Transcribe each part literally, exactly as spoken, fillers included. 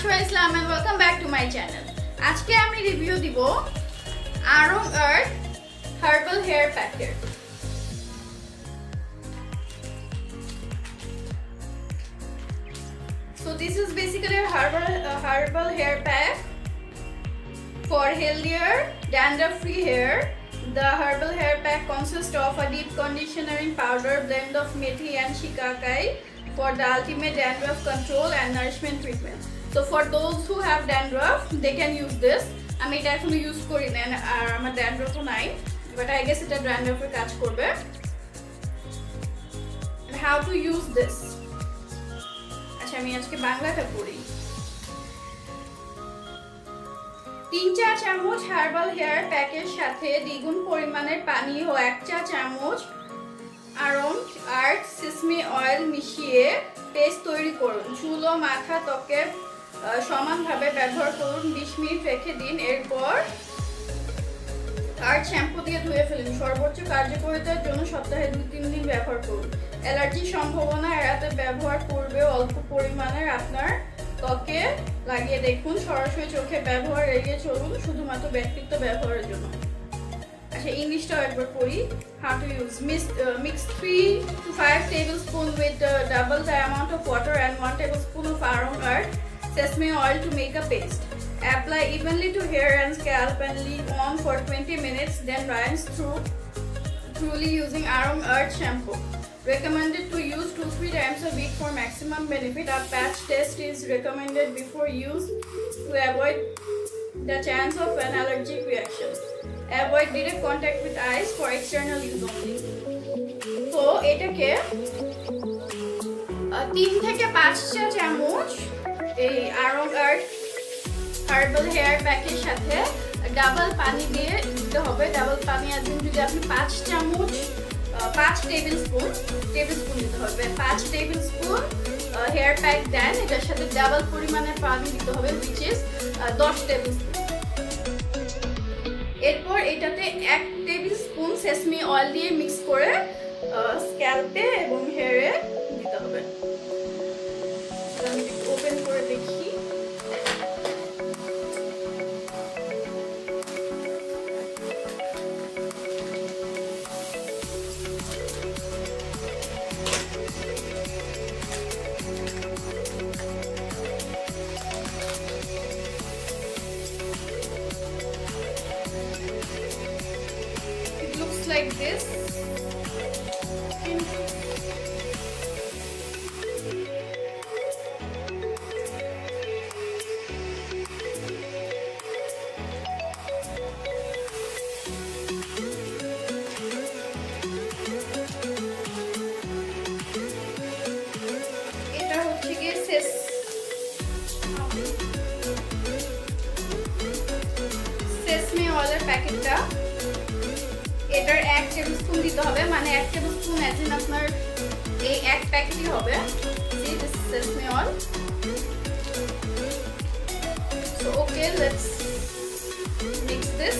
Ashwa Islam and welcome back to my channel. আজকে আমি review দিব Aarong Earth Herbal Hair Packer. So this is basically a herbal a herbal hair pack for healthier, dandruff-free hair. The herbal hair pack consists of a deep conditioner in powder, blend of methi and shikakai for the ultimate dandruff control and nourishment treatment. So for those who have dandruff, they can use this. I mean, I actually use it and I'm a dandruff nine, but I guess it's a dandruff catch korbe. And how to use this? Acha ami ajke bangla ta pori. three to four chamoch herbal hair pack er sathe digun porimaner pani o one chamoch Aarong Earth sesame oil মিশিয়ে paste তৈরি করুন। চুল ও মাথা ত্বকে সমানভাবে ব্যবহার করুন। বিশ মিনিট রেখে দিন। এরপর আর শ্যাম্পু দিয়ে ধুয়ে ফেলুন। সর্বোচ্চ কার্যকারিতার জন্য সপ্তাহে দুই তিন দিন ব্যবহার করুন। অ্যালার্জি সম্ভাবনা এড়াতে ব্যবহার করবে অল্প পরিমাণে আপনার ত্বকে লাগিয়ে দেখুন। সরাসরি চোখে ব্যবহার এড়িয়ে চলুন শুধুমাত্র ব্যক্তিগত ব্যবহারের জন্য। English to advert pori how to use mix, uh, mix three to five tablespoons with uh, double the amount of water and one tablespoon of Aarong Earth sesame oil to make a paste. Apply evenly to hair and scalp and leave on for twenty minutes, then rinse through thoroughly using Aarong Earth shampoo. Recommended to use two to three times a week for maximum benefit. A patch test is recommended before use to avoid the chance of an allergic reaction. Avoid direct contact with eyes for external use only. So এটাকে তিন থেকে পাঁচ চা চামচ এই Aarong Earth herbal hair pack এর সাথে double পানি দিয়ে দিতে হবে। ডাবল পানি আদিন যদি আপনি পাঁচ চামচ পাঁচ টেবিলস্পুন টেবিলস্পুন দিতে হবে। পাঁচ টেবিলস্পুন hair pack দেন এটার সাথে ডাবল পরিমাণে পানি দিতে হবে which is দশ টেবিলস্পুন। এরপর এটাতে এক টেবিলস্পুন সেসমি অয়েল দিয়ে মিক্স করে স্ক্যাল্পে এবং হেয়ারে দিতে হবে। আমি ওপেন করে দেখি। Like this, এটা হচ্ছে কি শেষ সেসমে অয়েলের প্যাকেটটা এটার এক টেবিলস্পুন দিতে হবে। মানে এক টেবিলস্পুন এজেন আপনার এই এক প্যাকেটই হবে। This sesame oil. So okay let's mix this.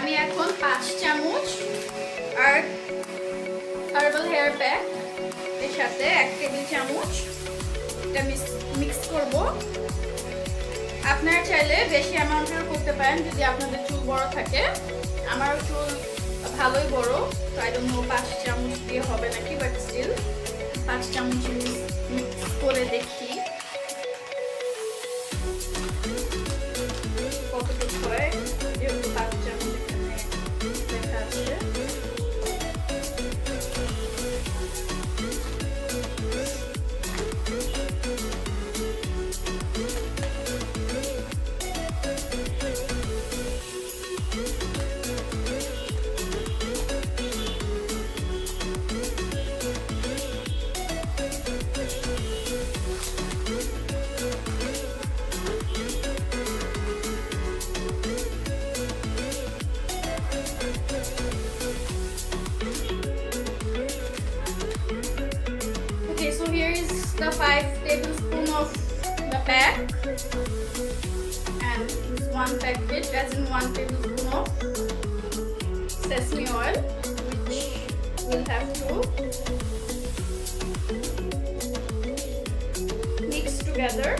আমি এখন পাঁচ চামচ আর হার্বাল হেয়ার প্যাক এর সাথে এক টেবিল চামচ এটা মিক্স করব। আপনারা চাইলে বেশি অ্যামাউন্টের করতে পারেন যদি আপনাদের চুল বড় থাকে। আমার চুল ভালোই বড়, তো আই ডোন্ট নো পাঁচ চামচ দিয়ে হবে নাকি, বাট স্টিল পাঁচ চামচ মিক্স করে দেখি কতটুকু হয়। যেহেতু পাঁচ চামচ here is the five tablespoons of the pack, and it's one packet as in one tablespoon of sesame oil, which we'll have to mix together.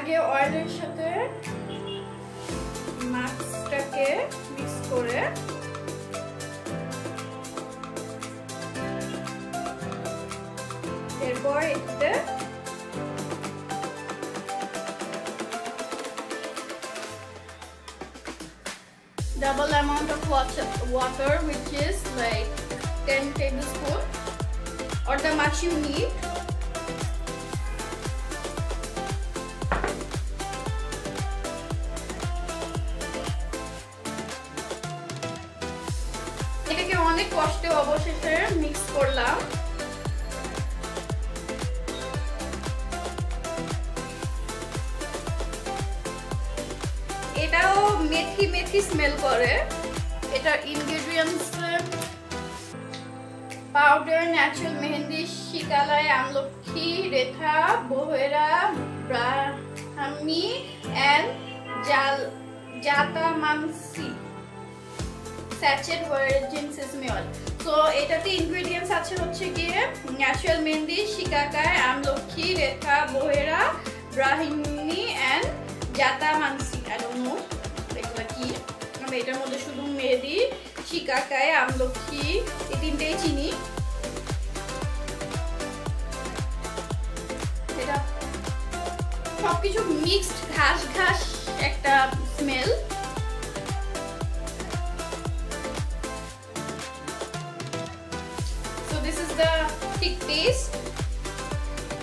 আগে অয়েলের সাথে মাছটাকে মিক্স করে এরপর এতে double amount of water, which is like ten tablespoons or the much you need. এটাকে অনেক কষ্টে অবশেষে মিক্স করলাম। এটাও মেথি মেথি স্মেল করে। এটার ingredients powder, natural mehndi, shikakai, আমলকি, reetha, বোহেরা, ব্রাহ্মনি and jatamansi sachet virgin sesame oil. So এটাতে ingredients আছে হচ্ছে গিয়ে natural mehndi, shikakai, amloki, retha, bohera, brahmni and jatamansi. I don't know এগুলো কি, আমি এটার মধ্যে শুধু মেহেদি, shikakai, আমলকি এই তিনটেই চিনি। এটা সবকিছু মিক্সড ঘাস ঘাস একটা smell. This is the thick paste.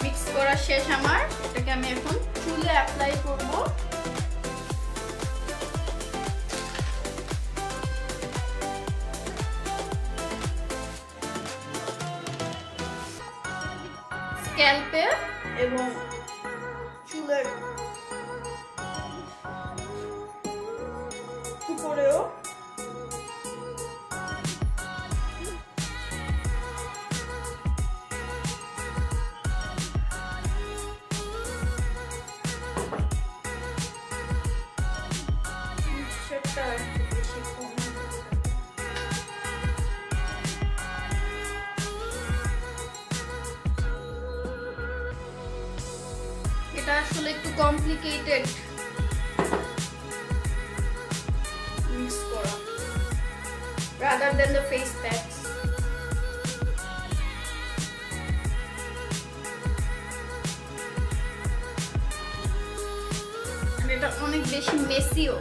Mix করা শেষ আমার। এটাকে আমি এখন চুলে অ্যাপ্লাই করব। স্ক্যাল্পে এবং চুলের উপরেও এটা আসলে একটু কমপ্লিকেটেড মিক্স করা rather than the face packs. আর এটা অনেক বেশি মেসিও।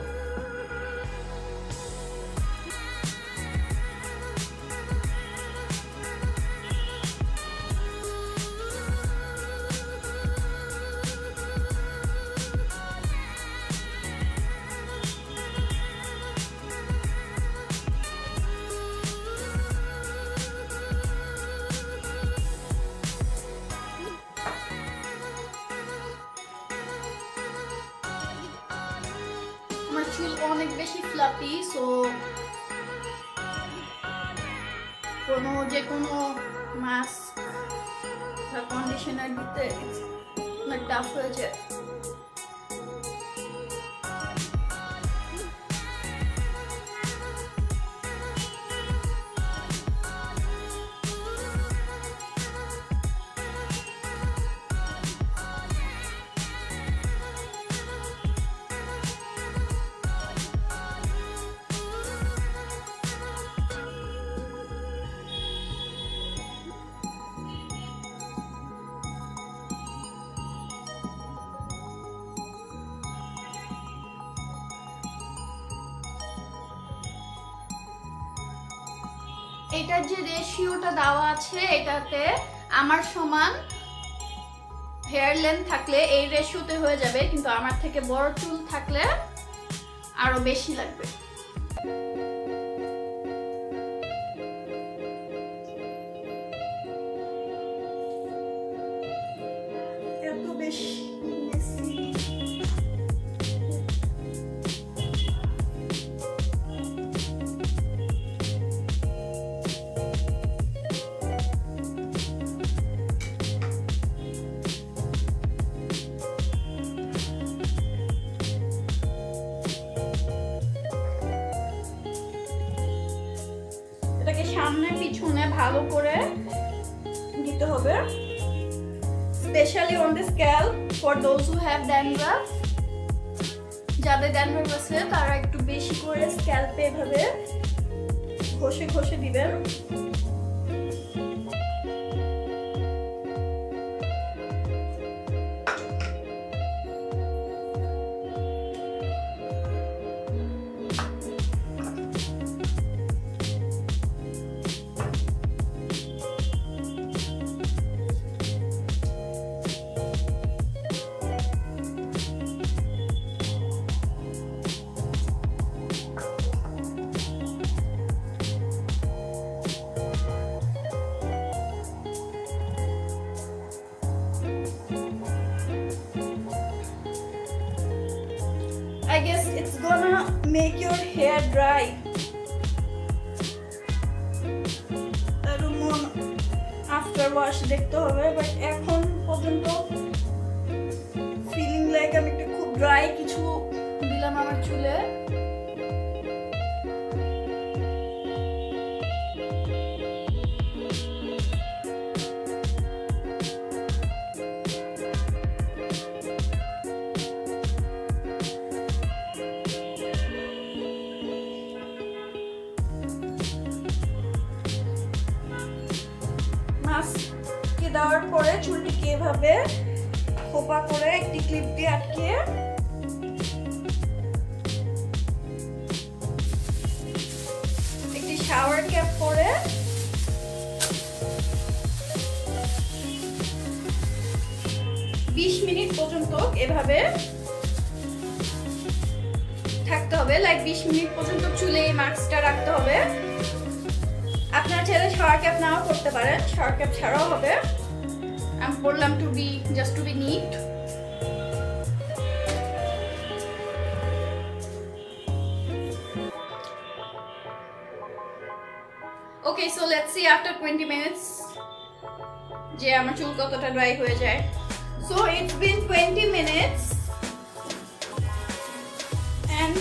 আমার চুল অনেক বেশি ফ্লাপি, সো কোনো যে কোনো মাস্ক বা কন্ডিশনার দিতে অনেক টাফ হয়ে যায়। এটার যে রেশিওটা দেওয়া আছে এটাতে আমার সমান হেয়ার লেন্থ থাকলে এই রেশিওতে হয়ে যাবে, কিন্তু আমার থেকে বড় চুল থাকলে আরো বেশি লাগবে। সামনে পিছনে ভালো করে দিতে হবে, especially on the scalp for those who have dandruff. যাদের dandruff আছে তারা একটু বেশি করে স্ক্যাল্পে এভাবে ঘষে ঘষে দিবেন। I guess it's gonna make your hair dry. I don't want after wash dekhte hobe, but ekhon porjonto feeling like I'm ekta khub dry kichu dilam amar chule. মাস্ককে দেওয়ার পরে চুলটিকে এভাবে খোপা করে একটি ক্লিপ দিয়ে আটকে একটি শাওয়ার ক্যাপ পরে বিশ মিনিট পর্যন্ত এভাবে থাকতে হবে। লাইক বিশ মিনিট পর্যন্ত চুলে এই মাস্কটা রাখতে হবে। আপনারা চাইলে শাওয়ার ক্যাপ নাও করতে পারেন, শাওয়ার ক্যাপ ছাড়াও হবে। আমি বললাম to be just to be neat. Okay, so let's see after twenty minutes যে আমার চুল কতটা ড্রাই হয়ে যায়। So it's been twenty minutes and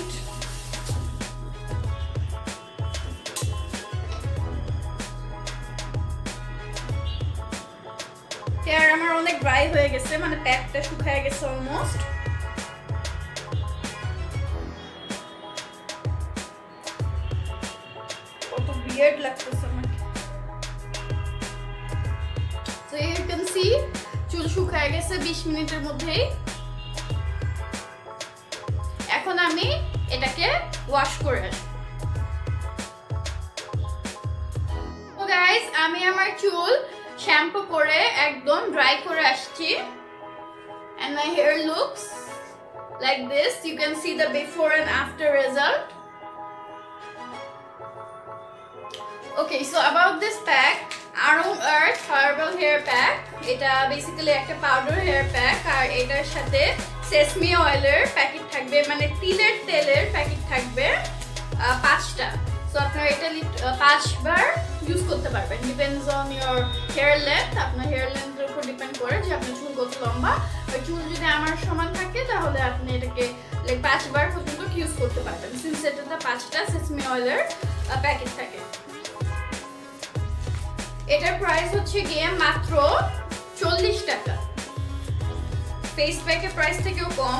hair আমার অনেক ড্রাই হয়ে গেছে, মানে প্যাকটা শুকায় গেছে অলমোস্ট। কত বিয়ার্ড লাগতেছে আমাকে। সো ইউ ক্যান সি চুল শুকায় গেছে বিশ মিনিটের মধ্যেই। এখন আমি এটাকে ওয়াশ করে আসবো। সো গাইস, আমি আমার চুল শ্যাম্পু করে একদম ড্রাই করে আসছি and my hair looks like this. You can see the before and after result. Okay, so about this pack, Aarong Earth herbal hair pack. এটা basically একটা powder hair pack আর এটার সাথে sesame oil এর packet থাকবে, মানে তিলের তেলের packet থাকবে পাঁচটা। সো আপনারা এটা পাঁচবার ইউজ করতে পারবেন, depends on your hair length. আপনার হেয়ার লেন্থের উপর ডিপেন্ড করে যে আপনার চুল কত লম্বা। আর চুল যদি আমার সমান থাকে তাহলে আপনি এটাকে লাইক পাঁচবার পর্যন্ত ইউজ করতে পারবেন, সিন্স এটাতে পাঁচটা সেসমি অয়েলের প্যাকেট থাকে। এটার প্রাইস হচ্ছে গিয়ে মাত্র চল্লিশ টাকা, ফেস প্যাকের প্রাইস থেকেও কম।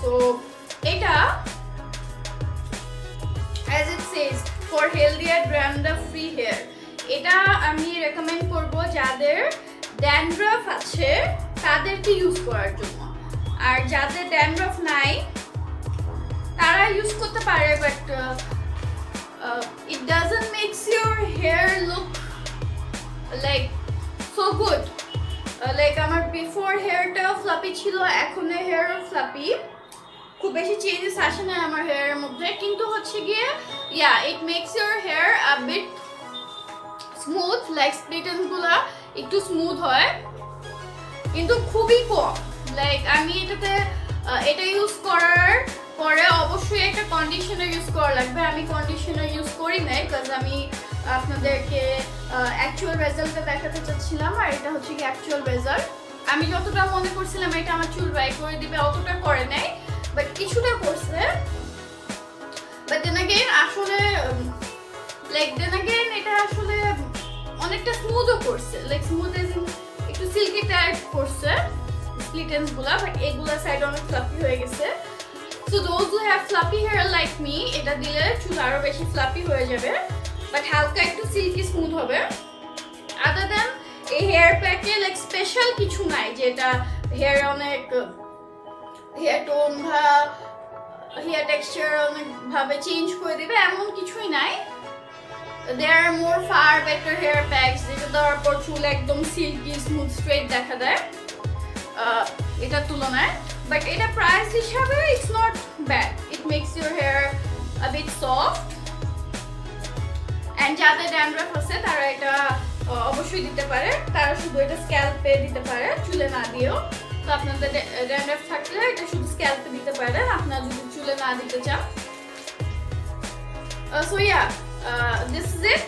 সো এটা as it says for healthier dandruff free hair. এটা আমি রেকমেন্ড করব যাদের ড্যান্ড্রফ আছে তাদেরকে ইউজ করার জন্য, আর যাদের ড্যান্ড্রফ নাই তারা ইউজ করতে পারে। But it doesn't makes your hair look like so good. Like আমার বিফোর হেয়ারটাও ফ্লাপি ছিল, এখনের হেয়ারও ফ্লাপি, খুব বেশি চেঞ্জেস আসে না আমার হেয়ারের মধ্যে, কিন্তু হচ্ছে গিয়ে yeah it makes your hair a bit smooth. Like স্প্লিটগুলো একটু স্মুথ হয় কিন্তু খুবই কম। লাইক আমি এটাতে এটা ইউজ করার পরে অবশ্যই একটা কন্ডিশনার ইউজ করা লাগবে। আমি কন্ডিশনার ইউজ করি নাই, কারণ আমি আপনাদেরকে অ্যাকচুয়াল রেজাল্টটা দেখাতে চাচ্ছিলাম, আর এটা হচ্ছে কি অ্যাকচুয়াল রেজাল্ট। আমি যতটা মনে করছিলাম এটা আমার চুল ড্রাই করে দিবে, অতটা করে নাই, বাট কিছুটা করছে। বাট দেন আসলে like then again এটা আসলে অনেকটা স্মুথও করছে, like smooth as in একটু silky type করছে split ends গুলা, but এগুলা side অনেক fluffy হয়ে গেছে। So those who have fluffy hair like me এটা দিলে চুল আরো বেশি fluffy হয়ে যাবে, but হালকা একটু silky smooth হবে। Other than এই hair pack এ like special কিছু নাই যেটা hair অনেক hair tone বা hair texture অনেক ভাবে change করে দিবে, এমন কিছুই নাই। There are more far better hair packs যেটা দেওয়ার পর চুল একদম silky smooth straight দেখা দেয় এটার তুলনায়, but এটা price হিসাবে it's not bad, it makes your hair a bit soft and যাদের dandruff আছে তারা এটা অবশ্যই দিতে পারে, তারা শুধু এটা স্ক্যাল্পে দিতে পারে চুলে না দিয়েও। তো আপনাদের ড্যান্ড্রাফ থাকলে এটা শুধু স্ক্যাল্পে দিতে পারেন আপনারা যদি চুলে না দিতে চান। So yeah this is it.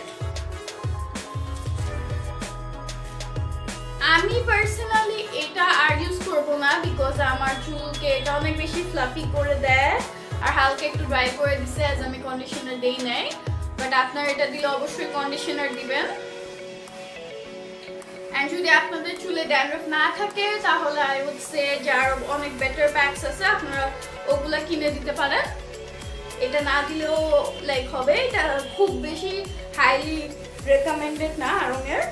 আমি পার্সোনালি এটা আর ইউজ করব না বিকজ আমার চুলকে এটা অনেক বেশি ফ্লাফি করে দেয় আর হালকা একটু ড্রাই করে দিছে অ্যাজ আমি কন্ডিশনার দেই নাই, বাট আপনারা এটা দিলে অবশ্যই কন্ডিশনার দিবেন। And যদি আপনাদের চুলে ড্যান্ড্রাফ না থাকে তাহলে I would say যার অনেক বেটার প্যাকস আছে আপনারা ওগুলা কিনে দিতে পারেন, এটা না দিলেও লাইক হবে। এটা খুব বেশি হাইলি রেকমেন্ডেড না Aarong এর।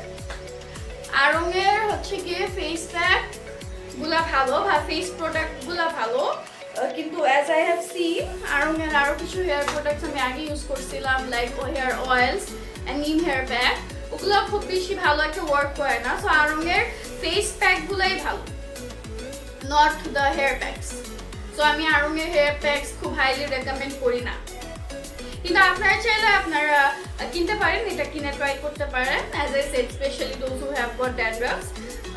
Aarong এর হচ্ছে গিয়ে ফেস প্যাক গুলা ভালো বা ফেস প্রোডাক্ট গুলা ভালো, কিন্তু as I have seen Aarong এর আরও কিছু হেয়ার প্রোডাক্টস আমি আগে ইউজ করছিলাম like hair oils and neem hair pack, ওগুলো খুব বেশি ভালো একটা ওয়ার্ক করে না। সো Aarong এর ফেস প্যাক গুলাই ভালো, not the hair packs. So আমি Aarong এর হেয়ার প্যাকস খুব হাইলি রেকমেন্ড করি না, কিন্তু আপনারা চাইলে আপনারা কিনতে পারেন, এটা কিনে ট্রাই করতে পারেন। As I said specially those who have got dandruff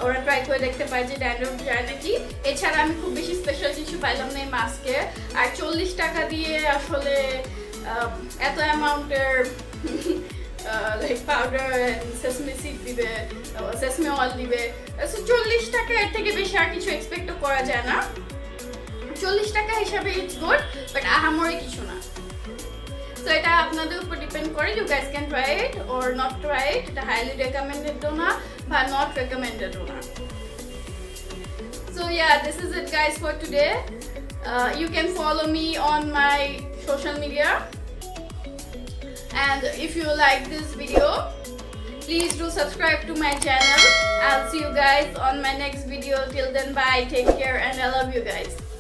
ওরা ট্রাই করে দেখতে পারে যে ড্যান্ড্রাফ যায় নাকি। এছাড়া আমি খুব বেশি স্পেশাল কিছু পাইলাম না এই মাস্কের, আর চল্লিশ টাকা দিয়ে আসলে এত অ্যামাউন্টের Uh, like powder and sesame seed দিবে, sesame oil দিবে। সো চল্লিশ টাকা এর থেকে বেশি আর কিছু এক্সপেক্টও করা যায় না, চল্লিশ টাকা হিসাবে ইটস গুড বাট আহামরি কিছু না। সো এটা আপনাদের উপর ডিপেন্ড করে, you guys can try it or not try it. এটা হাইলি রেকমেন্ডেডও না বা নট রেকমেন্ডেডও না। So yeah this is it guys for today. You can follow me on my social media. And if you like this video, please do subscribe to my channel. I'll see you guys on my next video. Till then, bye, take care, and I love you guys.